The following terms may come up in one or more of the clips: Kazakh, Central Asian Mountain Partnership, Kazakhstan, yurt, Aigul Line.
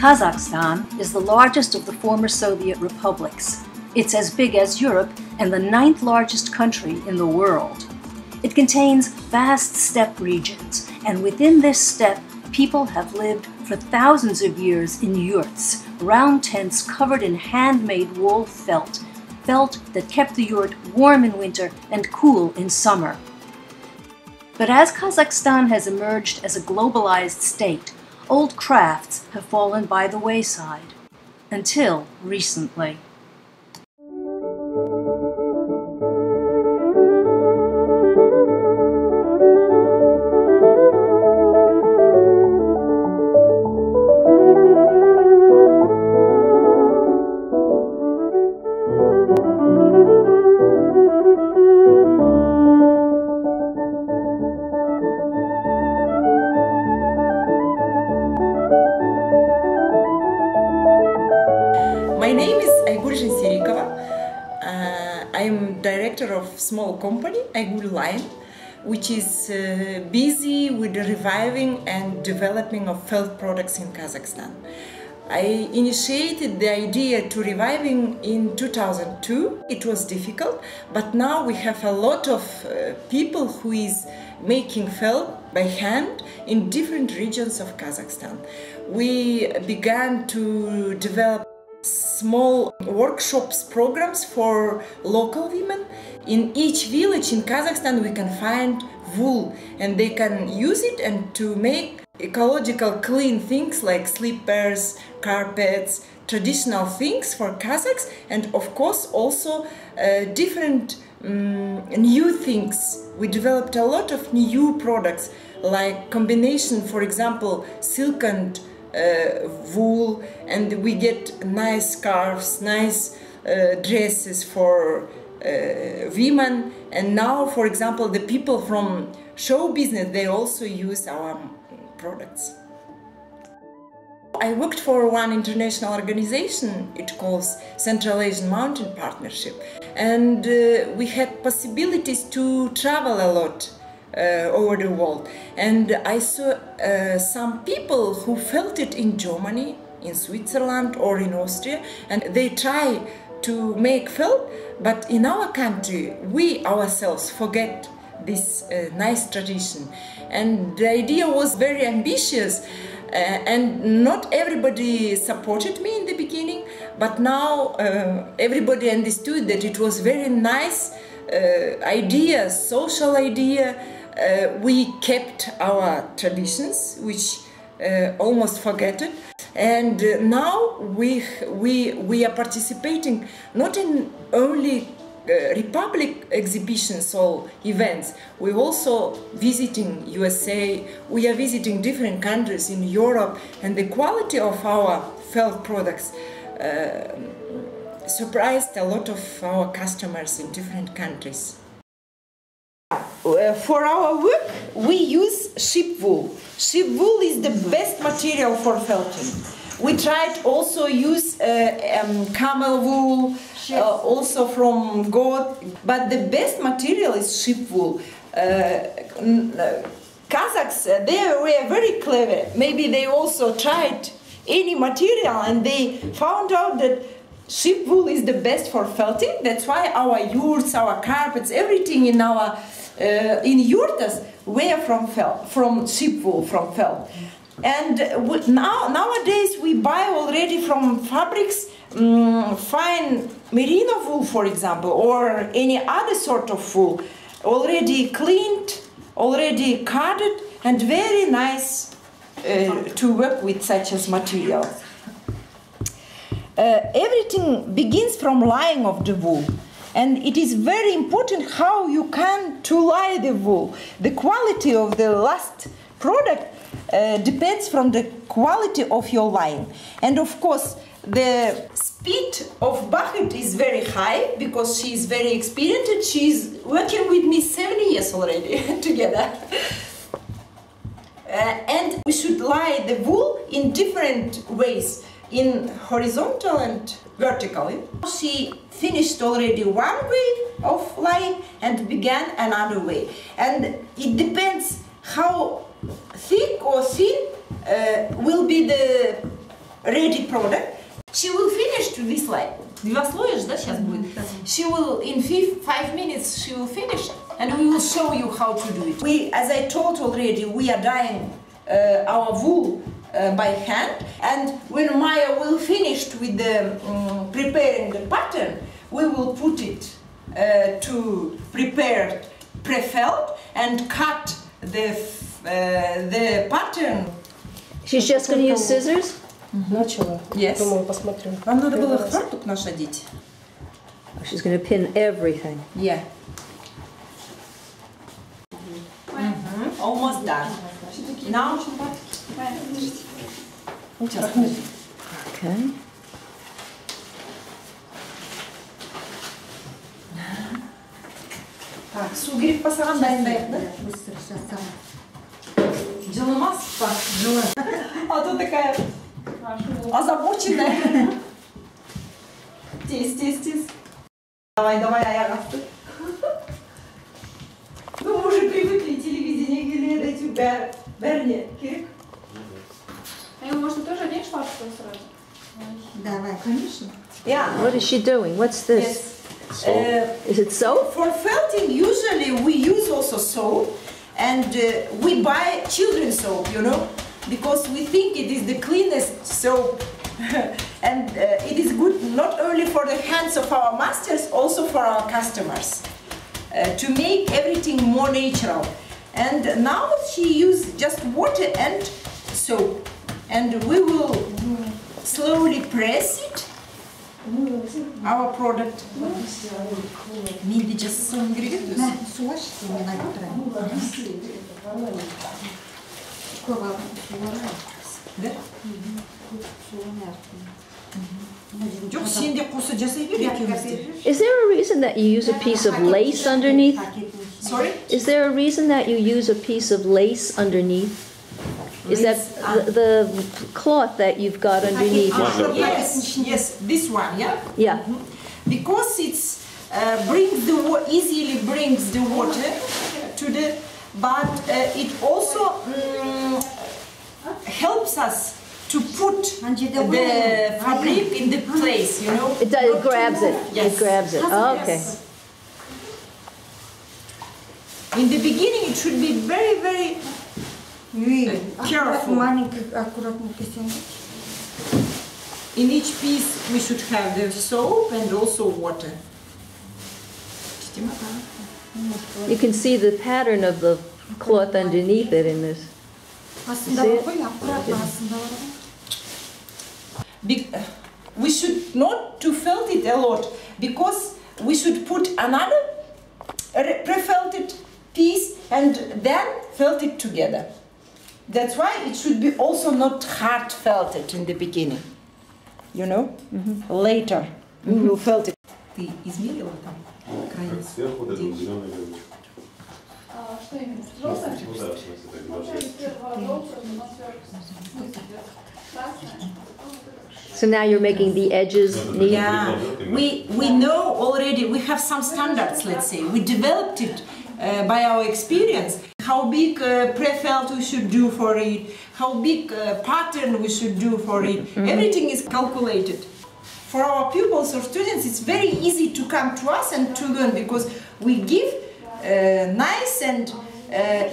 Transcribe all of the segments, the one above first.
Kazakhstan is the largest of the former Soviet republics. It's as big as Europe and the 9th largest country in the world. It contains vast steppe regions, and within this steppe, people have lived for thousands of years in yurts, round tents covered in handmade wool felt that kept the yurt warm in winter and cool in summer. But as Kazakhstan has emerged as a globalized state, old crafts have fallen by the wayside, until recently. My name is Aigul Line. I'm director of small company Aigul Line, which is busy with the reviving and developing of felt products in Kazakhstan. I initiated the idea to reviving in 2002. It was difficult, but now we have a lot of people who is making felt by hand in different regions of Kazakhstan. We began to develop small workshops, programs for local women. In each village in Kazakhstan we can find wool and they can use it and to make ecological clean things like slippers, carpets, traditional things for Kazakhs, and of course also different new things. We developed a lot of new products like combination, for example, silk and wool, and we get nice scarves, nice dresses for women. And now, for example, the people from show business, they also use our products. I worked for one international organization, it calls Central Asian Mountain Partnership, and we had possibilities to travel a lot over the world, and I saw some people who felt it in Germany, in Switzerland or in Austria, and they try to make felt, but in our country we ourselves forget this nice tradition. And the idea was very ambitious and not everybody supported me in the beginning, but now everybody understood that it was very nice idea, social idea. We kept our traditions, which almost forgotten, and now we are participating not in only Republic exhibitions or events. We also visiting USA. We are visiting different countries in Europe, and the quality of our felt products surprised a lot of our customers in different countries. For our work we use sheep wool. Sheep wool is the best material for felting. We tried also use camel wool, also from goat, but the best material is sheep wool. Kazakhs, they were very clever. Maybe they also tried any material and they found out that sheep wool is the best for felting. That's why our yurts, our carpets, everything in our in yurtas were from sheep wool, from felt. And nowadays we buy already from fabrics fine merino wool, for example, or any other sort of wool, already cleaned, already carded, and very nice to work with such as material. Everything begins from lying of the wool, and it is very important how you can to lie the wool. The quality of the last product depends from the quality of your lying, and of course the speed of Bakht is very high because she is very experienced. She is working with me 7 years already together. And we should lie the wool in different ways, in horizontal and vertically. She finished already one way of lying and began another way. And it depends how thick or thin will be the ready product. She will finish to this line. She will, in 5 minutes, she will finish, and we will show you how to do it. We, as I told already, we are dyeing our wool by hand, and when Maya will finish with the preparing the pattern, we will put it to prepared pre-felt and cut the pattern. She's just going to use scissors? Начала. Yes. Думаю, посмотрю. Вам надо было фартук наш одеть. She's going to pin everything. Yeah. Almost done. Now. Okay. Так, сугрик пасаран дай да? Быстро сейчас сама. Джеламас пас. А тут такая. Озабоченная. Тис, тис, тис. Давай, давай, аярасты. Ну, мы уже привыкли, телевидение, Гелена, тебя. Верни, кирик. А его, может, тоже оденешь фартук сразу? Давай, конечно. What is she doing? What's this? Is it soap? For felting, usually we use also soap, and we buy children's soap, you know, because we think it is the cleanest soap, and it is good not only for the hands of our masters, also for our customers, to make everything more natural. And now she uses just water and soap, and we will slowly press it. Our product. Maybe just some ingredients. Is there a reason that you use a piece of lace underneath? Sorry? Is there a reason that you use a piece of lace underneath? Is that the cloth that you've got underneath? Yes, yes, this one, yeah. Yeah. Mm-hmm. Because it's easily brings the water to the, but it also helps us to put the fabric in the place, you know. It does. It grabs it. Yes. It grabs it. Oh, okay. Yes. In the beginning, it should be very, very. Careful. In each piece we should have the soap and also water. You can see the pattern of the cloth underneath it in this. We should not to felt it a lot, because we should put another pre-felted piece and then felt it together. That's why it should be also not hard felted in the beginning, you know. Later we will felt it. Ты измерила там край? Сверху даже на зеленый лист. А что именно? Розовый? Ну да, в смысле так должно. So now you're making the edges neat. Yeah, we know already. We have some standards. Let's say we developed it by our experience. How big pre-felt we should do for it, how big pattern we should do for it. Everything is calculated. For our pupils or students, it's very easy to come to us and to learn, because we give a nice and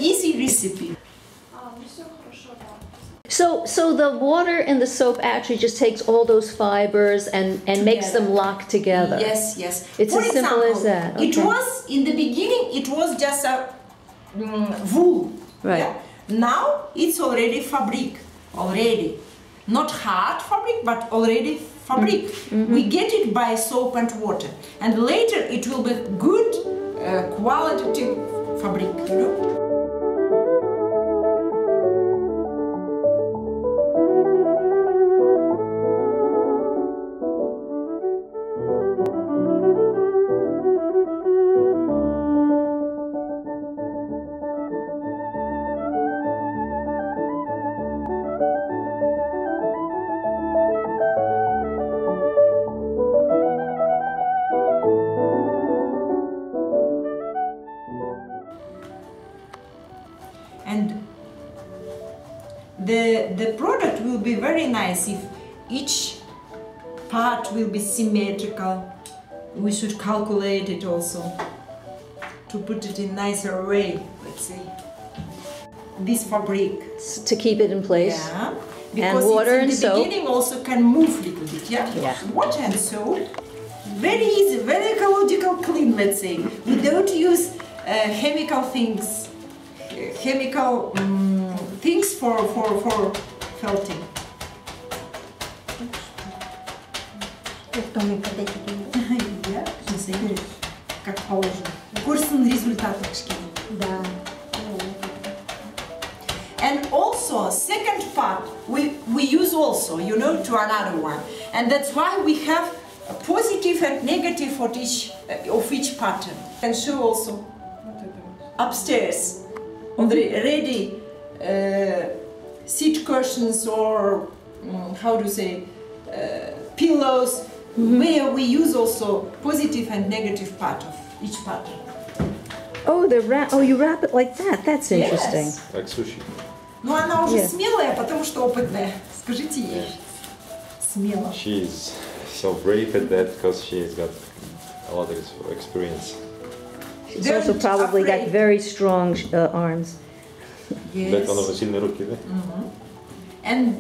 easy recipe. So the water and the soap actually just takes all those fibers and makes them lock together. Yes, yes. It's as simple as that. It was, in the beginning, it was just a wool, right? Yeah? Now it's already fabric, already not hard fabric, but already fabric. We get it by soap and water, and later it will be good quality fabric, you know. And the product will be very nice if each part will be symmetrical. We should calculate it also to put it in nicer way, let's say. This fabric. So to keep it in place. Yeah. Because and water and soap. Beginning also can move a little bit, yeah? Yeah. Water and soap. Very easy, very ecological clean, let's say. We don't use chemical things, things for felting. Как положено. Курсный результат. Да. And also, second part, we use also, you know, to another one. And that's why we have a positive and negative for each, of each pattern. And show also upstairs, on the ready seat cushions or, how do you say, pillows, where we use also positive and negative part of each pattern. Oh, the wrap, oh, you wrap it like that, that's interesting. Yes. Like sushi. Ну, она уже смелая, потому что опытная. Скажите ей. Смело. She's so brave at that because she's got a lot of experience. She's also probably got very strong arms. Yes. And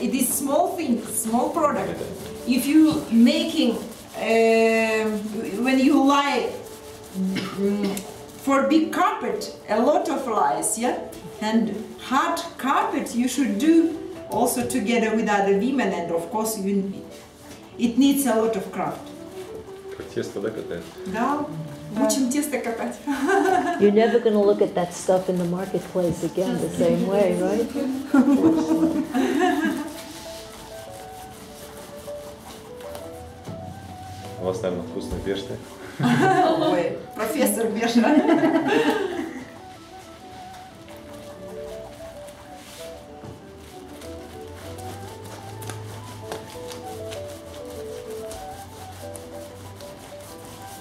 it is small thing, small product. If you making, when you lie for big carpet, a lot of lies, yeah? And hard carpet you should do also together with other women, and of course you, it needs a lot of craft. You're never going to look at that stuff in the marketplace again the same way, right? У вас, наверное, вкусно бежите. Ой, профессор бежит. А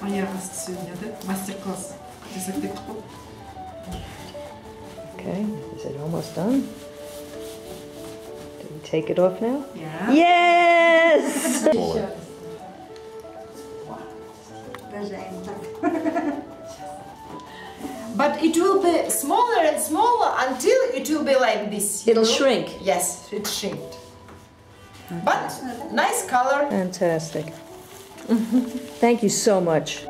я вас сегодня, да? Мастер-класс. Okay, is it almost done? Do we take it off now? Yeah. Yes! But it will be smaller and smaller until it will be like this. It'll shrink. Yes, it shrinked. Okay. But nice color. Fantastic. Thank you so much.